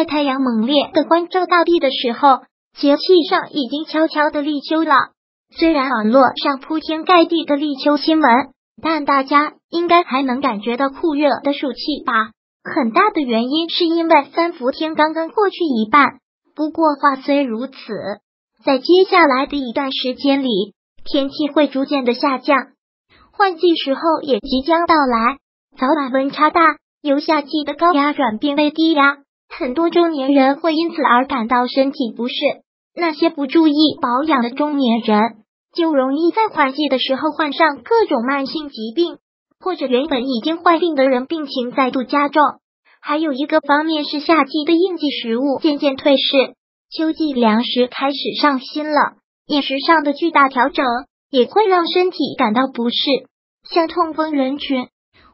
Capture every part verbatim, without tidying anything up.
在太阳猛烈的光照大地的时候，节气上已经悄悄的立秋了。虽然网络上铺天盖地的立秋新闻，但大家应该还能感觉到酷热的暑气吧？很大的原因是因为三伏天刚刚过去一半。不过话虽如此，在接下来的一段时间里，天气会逐渐的下降，换季时候也即将到来，早晚温差大，由夏季的高压转变为低压，很多中年人会因此而感到身体不适。那些不注意保养的中年人，就容易在换季的时候患上各种慢性疾病，或者原本已经患病的人病情再度加重。还有一个方面是夏季的应季食物渐渐退市，秋季粮食开始上新了，饮食上的巨大调整也会让身体感到不适。像痛风人群，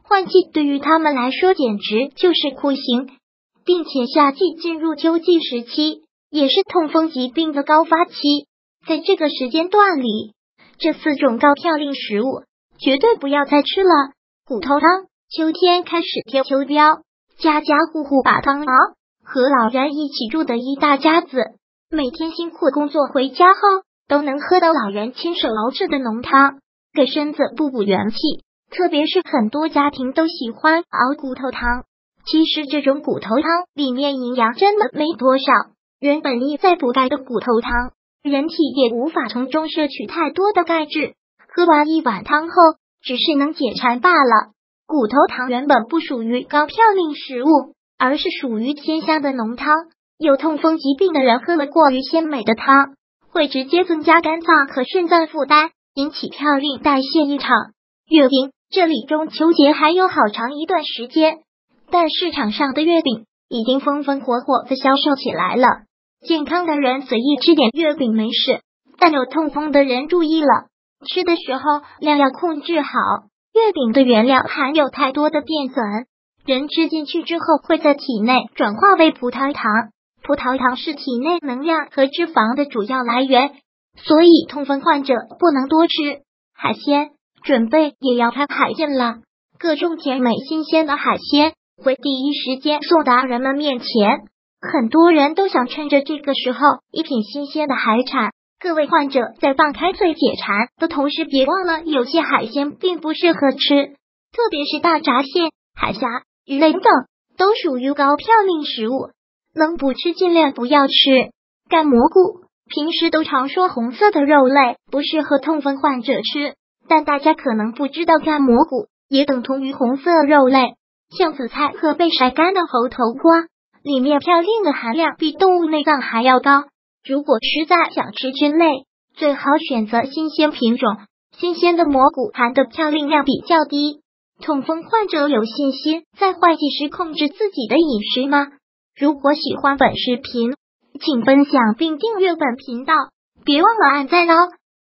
换季对于他们来说简直就是酷刑，并且夏季进入秋季时期，也是痛风疾病的高发期。在这个时间段里，这四种高嘌呤食物绝对不要再吃了。骨头汤，秋天开始贴秋膘，家家户户把汤熬，和老人一起住的一大家子，每天辛苦工作回家后，都能喝到老人亲手熬制的浓汤，给身子补补元气。特别是很多家庭都喜欢熬骨头汤，其实这种骨头汤里面营养真的没多少，原本意在补钙的骨头汤，人体也无法从中摄取太多的钙质，喝完一碗汤后，只是能解馋罢了。骨头汤原本不属于高嘌呤食物，而是属于鲜香的浓汤，有痛风疾病的人喝了过于鲜美的汤，会直接增加肝脏和肾脏负担，引起嘌呤代谢异常。月饼，这里中秋节还有好长一段时间，但市场上的月饼已经风风火火的销售起来了。健康的人随意吃点月饼没事，但有痛风的人注意了，吃的时候量要控制好。月饼的原料含有太多的淀粉，人吃进去之后会在体内转化为葡萄糖，葡萄糖是体内能量和脂肪的主要来源，所以痛风患者不能多吃海鲜，准备也要看海鲜了。各种甜美新鲜的海鲜会第一时间送达人们面前，很多人都想趁着这个时候一品新鲜的海产。各位患者在放开胃解馋的同时，别忘了有些海鲜并不适合吃，特别是大闸蟹、海虾、鱼类等，都属于高嘌呤食物，能不吃尽量不要吃。干蘑菇，平时都常说红色的肉类不适合痛风患者吃，但大家可能不知道，干蘑菇也等同于红色肉类，像紫菜和被晒干的猴头瓜，里面嘌呤的含量比动物内脏还要高。如果实在想吃菌类，最好选择新鲜品种，新鲜的蘑菇含的嘌呤量比较低。痛风患者有信心在换季时控制自己的饮食吗？如果喜欢本视频，请分享并订阅本频道，别忘了按赞哦。